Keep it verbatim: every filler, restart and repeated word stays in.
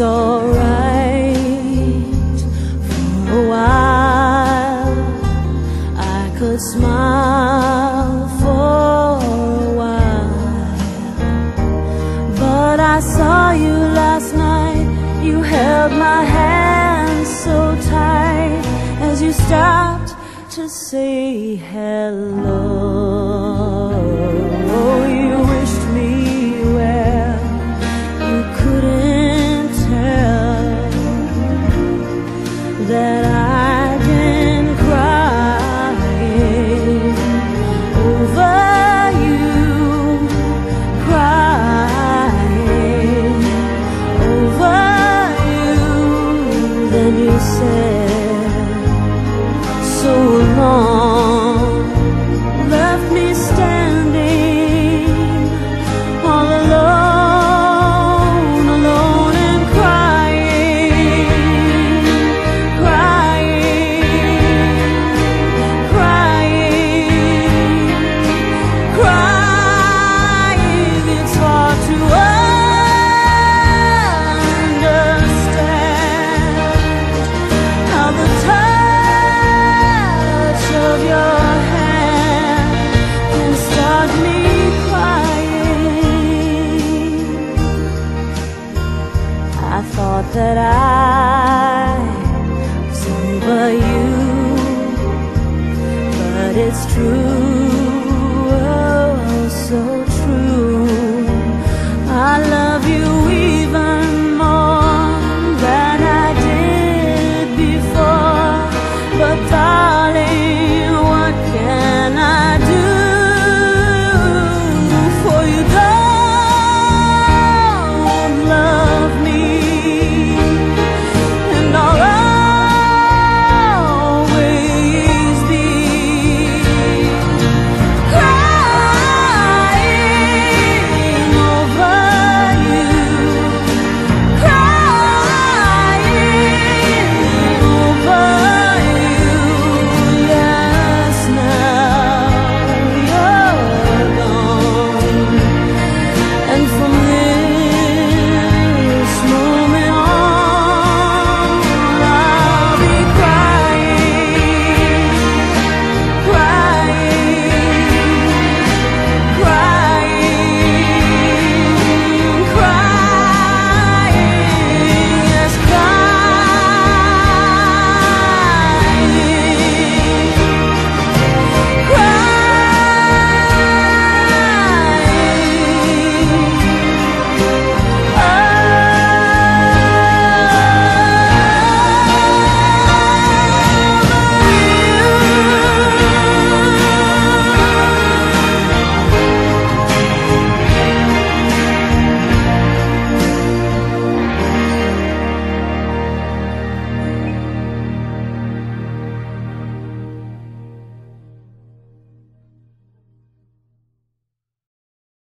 was alright for a while. I could smile for a while, but I saw you last night. You held my hand so tight as you stopped to say hello. You wished me well, you couldn't tell that I've been crying over you, crying over you. Then you said, so long, left me standing all alone, alone and crying, crying, crying, crying. It's hard to understand how the touch of your hand can start me crying. I thought that I